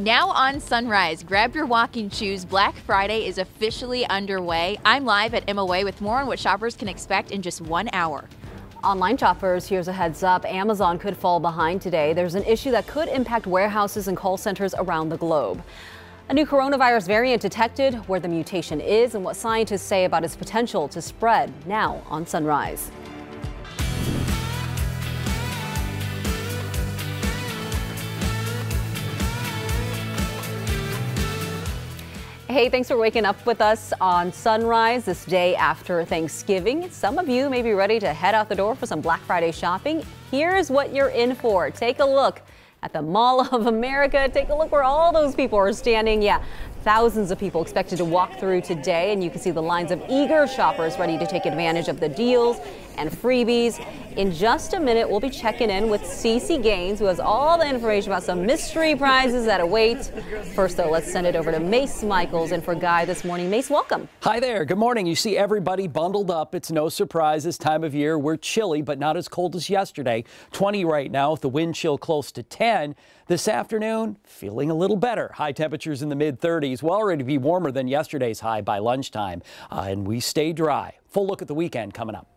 Now on Sunrise, grab your walking shoes. Black Friday is officially underway. I'm live at MOA with more on what shoppers can expect in just 1 hour. Online shoppers, here's a heads up. Amazon could fall behind today. There's an issue that could impact warehouses and call centers around the globe. A new coronavirus variant detected, where the mutation is, and what scientists say about its potential to spread. Now on Sunrise. Hey, thanks for waking up with us on Sunrise this day after Thanksgiving. Some of you may be ready to head out the door for some Black Friday shopping. Here's what you're in for. Take a look at the Mall of America. Take a look where all those people are standing. Yeah, thousands of people expected to walk through today, and you can see the lines of eager shoppers ready to take advantage of the deals and freebies. In just a minute, we'll be checking in with CeCe Gaines, who has all the information about some mystery prizes that await. First, though, let's send it over to Mace Michaels in for Guy this morning. Mace, welcome. Hi there. Good morning. You see everybody bundled up. It's no surprise this time of year. We're chilly, but not as cold as yesterday. 20 right now with the wind chill close to 10. This afternoon, feeling a little better. High temperatures in the mid-30s. We'll already be warmer than yesterday's high by lunchtime, and we stay dry. Full look at the weekend coming up.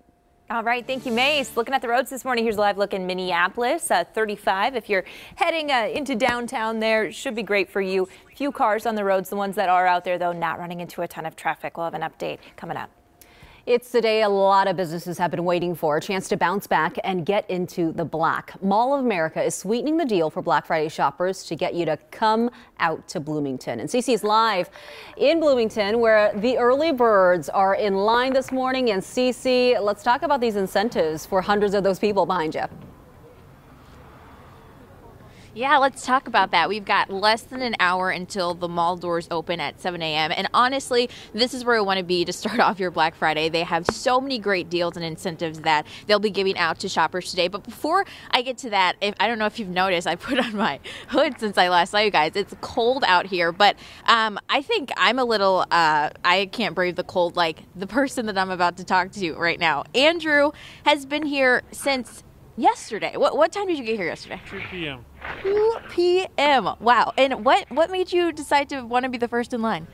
All right, thank you, Mace. Looking at the roads this morning, here's a live look in Minneapolis, 35. If you're heading into downtown there, should be great for you. Few cars on the roads. The ones that are out there, though, not running into a ton of traffic. We'll have an update coming up. It's the day a lot of businesses have been waiting for, a chance to bounce back and get into the black. Mall of America is sweetening the deal for Black Friday shoppers to get you to come out to Bloomington. And CeCe is live in Bloomington, where the early birds are in line this morning. And CeCe, let's talk about these incentives for hundreds of those people behind you. Yeah, let's talk about that. We've got less than an hour until the mall doors open at 7 a.m. And honestly, this is where we want to be to start off your Black Friday. They have so many great deals and incentives that they'll be giving out to shoppers today. But before I get to that, I don't know if you've noticed, I put on my hood since I last saw you guys. It's cold out here, but I think I'm a little, I can't brave the cold like the person that I'm about to talk to right now. Andrew has been here since yesterday. What time did you get here yesterday? 2 p.m. 2 p.m. Wow. And what made you decide to want to be the first in line?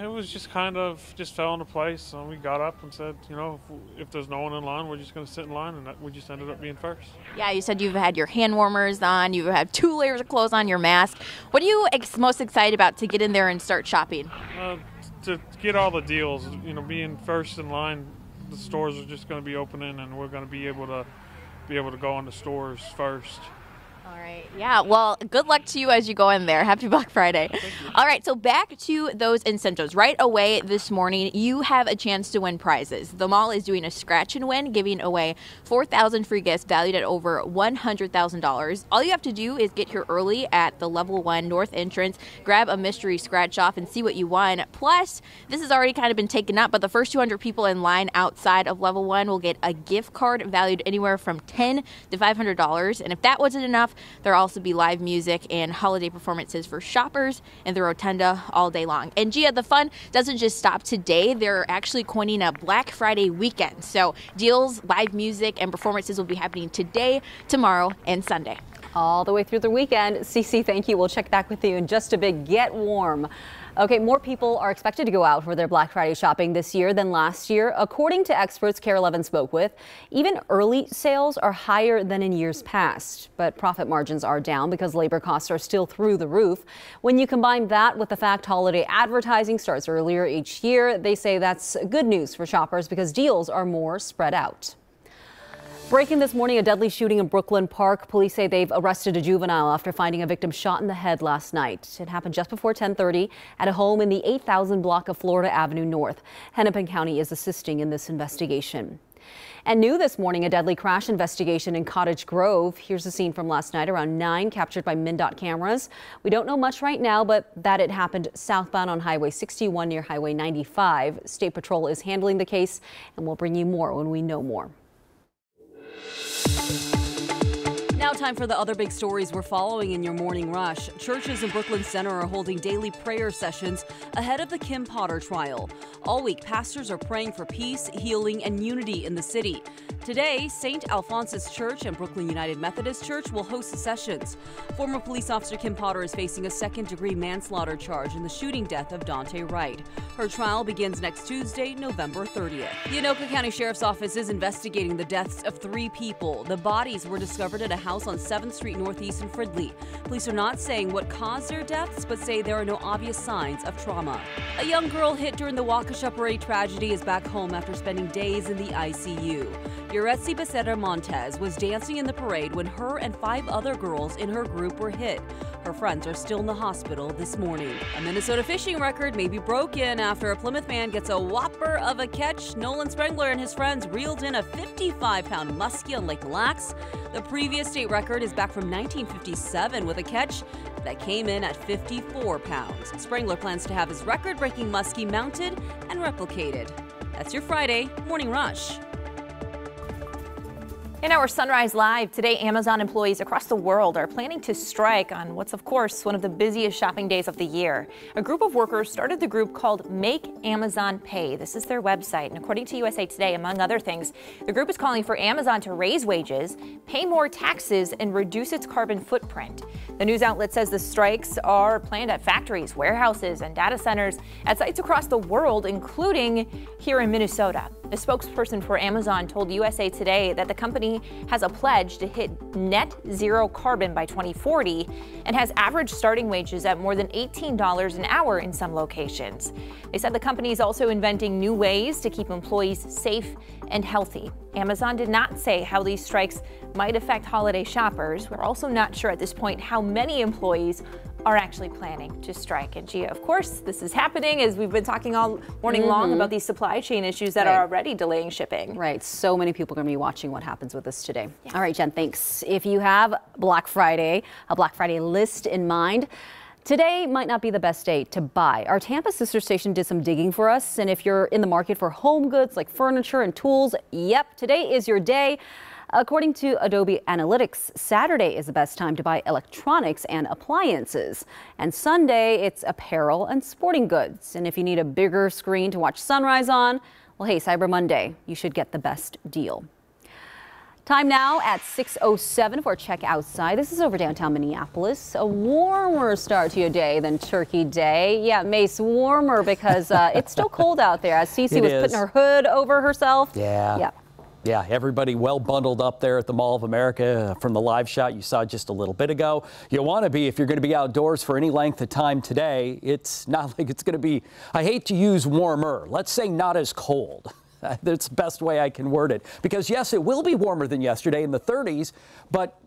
It was just kind of just fell into place, and we got up and said, you know, if there's no one in line, we're just going to sit in line, and we just ended up being first. Yeah, you said you've had your hand warmers on, you have 2 layers of clothes on, your mask. What are you most excited about to get in there and start shopping? To get all the deals, you know, being first in line. The stores are just going to be opening, and we're going to be able to go into stores first. All right. Yeah. Well, good luck to you as you go in there. Happy Black Friday. All right. So back to those incentives. Right away this morning, you have a chance to win prizes. The mall is doing a scratch and win, giving away 4,000 free gifts valued at over $100,000. All you have to do is get here early at the level 1 north entrance, grab a mystery scratch off, and see what you won. Plus, this has already kind of been taken up, but the first 200 people in line outside of level 1 will get a gift card valued anywhere from $10 to $500. And if that wasn't enough, there'll also be live music and holiday performances for shoppers in the rotunda all day long. And Gia, the fun doesn't just stop today. They're actually coining a Black Friday weekend. So deals, live music, and performances will be happening today, tomorrow, and Sunday. All the way through the weekend. CeCe, thank you. We'll check back with you in just a bit. Get warm. Okay, more people are expected to go out for their Black Friday shopping this year than last year. According to experts KARE 11 spoke with, even early sales are higher than in years past, but profit margins are down because labor costs are still through the roof. When you combine that with the fact holiday advertising starts earlier each year, they say that's good news for shoppers because deals are more spread out. Breaking this morning, a deadly shooting in Brooklyn Park. Police say they've arrested a juvenile after finding a victim shot in the head last night. It happened just before 10:30 at a home in the 8,000 block of Florida Avenue North. Hennepin County is assisting in this investigation. And new this morning, a deadly crash investigation in Cottage Grove. Here's a scene from last night around 9, captured by MnDOT cameras. We don't know much right now, but that it happened southbound on Highway 61 near Highway 95. State Patrol is handling the case, and we'll bring you more when we know more. Now time for the other big stories we're following in your morning rush. Churches in Brooklyn Center are holding daily prayer sessions ahead of the Kim Potter trial. All week, pastors are praying for peace, healing, and unity in the city. Today, St. Alphonsus Church and Brooklyn United Methodist Church will host sessions. Former police officer Kim Potter is facing a second-degree manslaughter charge in the shooting death of Daunte Wright. Her trial begins next Tuesday, November 30th. The Anoka County Sheriff's Office is investigating the deaths of three people. The bodies were discovered at a house on 7th Street Northeast in Fridley. Police are not saying what caused their deaths, but say there are no obvious signs of trauma. A young girl hit during the Waukesha parade tragedy is back home after spending days in the ICU. Yuresi Becerra Montez was dancing in the parade when her and five other girls in her group were hit. Her friends are still in the hospital this morning. A Minnesota fishing record may be broken after a Plymouth man gets a whopper of a catch. Nolan Sprengler and his friends reeled in a 55-pound muskie on Lake Lacks. The previous state record is back from 1957 with a catch that came in at 54 pounds. Sprengler plans to have his record-breaking muskie mounted and replicated. That's your Friday Morning Rush. In our Sunrise Live today, Amazon employees across the world are planning to strike on what's, of course, one of the busiest shopping days of the year. A group of workers started the group called Make Amazon Pay. This is their website, and according to USA Today, among other things, the group is calling for Amazon to raise wages, pay more taxes, and reduce its carbon footprint. The news outlet says the strikes are planned at factories, warehouses, and data centers at sites across the world, including here in Minnesota. A spokesperson for Amazon told USA Today that the company has a pledge to hit net zero carbon by 2040 and has average starting wages at more than $18 an hour in some locations. They said the company is also inventing new ways to keep employees safe and healthy. Amazon did not say how these strikes might affect holiday shoppers. We're also not sure at this point how many employees are actually planning to strike. And Gia, of course, this is happening as we've been talking all morning long about these supply chain issues that are already delaying shipping. Right, so many people are gonna be watching what happens with this today. Yeah. All right, Jen, thanks. If you have a Black Friday list in mind, today might not be the best day to buy. Our Tampa sister station did some digging for us, and if you're in the market for home goods like furniture and tools, yep, today is your day. According to Adobe Analytics, Saturday is the best time to buy electronics and appliances, and Sunday it's apparel and sporting goods. And if you need a bigger screen to watch sunrise on, well, hey, Cyber Monday, you should get the best deal. Time now at 6:07 for a check outside. This is over downtown Minneapolis. A warmer start to your day than Turkey Day. Yeah, Mace, warmer because it's still cold out there. As CeCe was putting her hood over herself. Yeah. Yeah, everybody well bundled up there at the Mall of America from the live shot you saw just a little bit ago. You want to be, if you're going to be outdoors for any length of time today, it's not like it's going to be, I hate to use warmer, let's say not as cold. That's the best way I can word it. Because yes, it will be warmer than yesterday in the 30s, but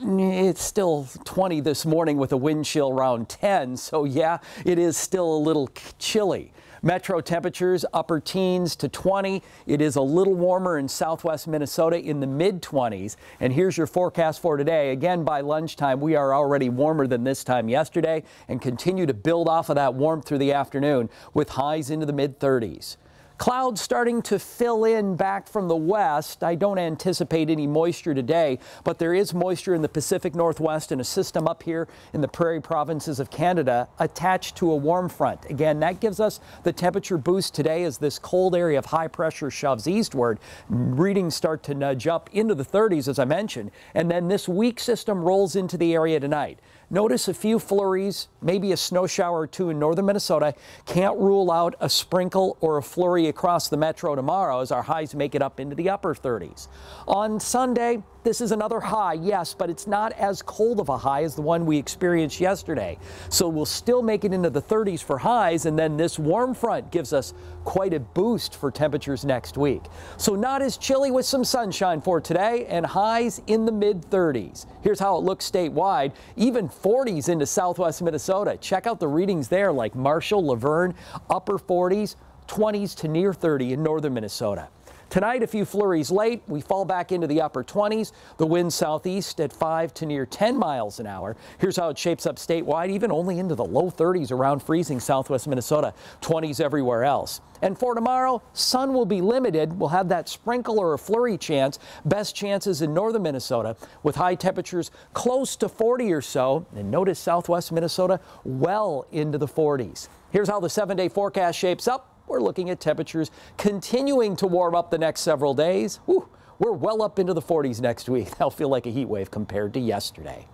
it's still 20 this morning with a wind chill around 10. So yeah, it is still a little chilly. Metro temperatures upper teens to 20. It is a little warmer in southwest Minnesota in the mid 20s. And here's your forecast for today. Again, by lunchtime, we are already warmer than this time yesterday and continue to build off of that warmth through the afternoon with highs into the mid 30s. Clouds starting to fill in back from the west. I don't anticipate any moisture today, but there is moisture in the Pacific Northwest and a system up here in the prairie provinces of Canada attached to a warm front. Again, that gives us the temperature boost today as this cold area of high pressure shoves eastward. Readings start to nudge up into the 30s, as I mentioned, and then this weak system rolls into the area tonight. Notice a few flurries, maybe a snow shower or two in northern Minnesota. Can't rule out a sprinkle or a flurry across the metro tomorrow as our highs make it up into the upper 30s. On Sunday, this is another high, yes, but it's not as cold of a high as the one we experienced yesterday. So we'll still make it into the 30s for highs, and then this warm front gives us quite a boost for temperatures next week. So not as chilly with some sunshine for today and highs in the mid 30s. Here's how it looks statewide, even 40s into southwest Minnesota. Check out the readings there like Marshall, Laverne, upper 40s, 20s to near 30 in northern Minnesota. Tonight, a few flurries late. We fall back into the upper 20s. The wind southeast at 5 to near 10 miles an hour. Here's how it shapes up statewide, even only into the low 30s around freezing southwest Minnesota, 20s everywhere else. And for tomorrow, sun will be limited. We'll have that sprinkle or a flurry chance. Best chances in northern Minnesota with high temperatures close to 40 or so. And notice southwest Minnesota well into the 40s. Here's how the 7-day forecast shapes up. We're looking at temperatures continuing to warm up the next several days. Whew, we're well up into the 40s next week. That'll feel like a heat wave compared to yesterday.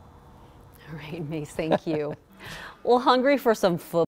All right, Mace, thank you. Well, hungry for some food.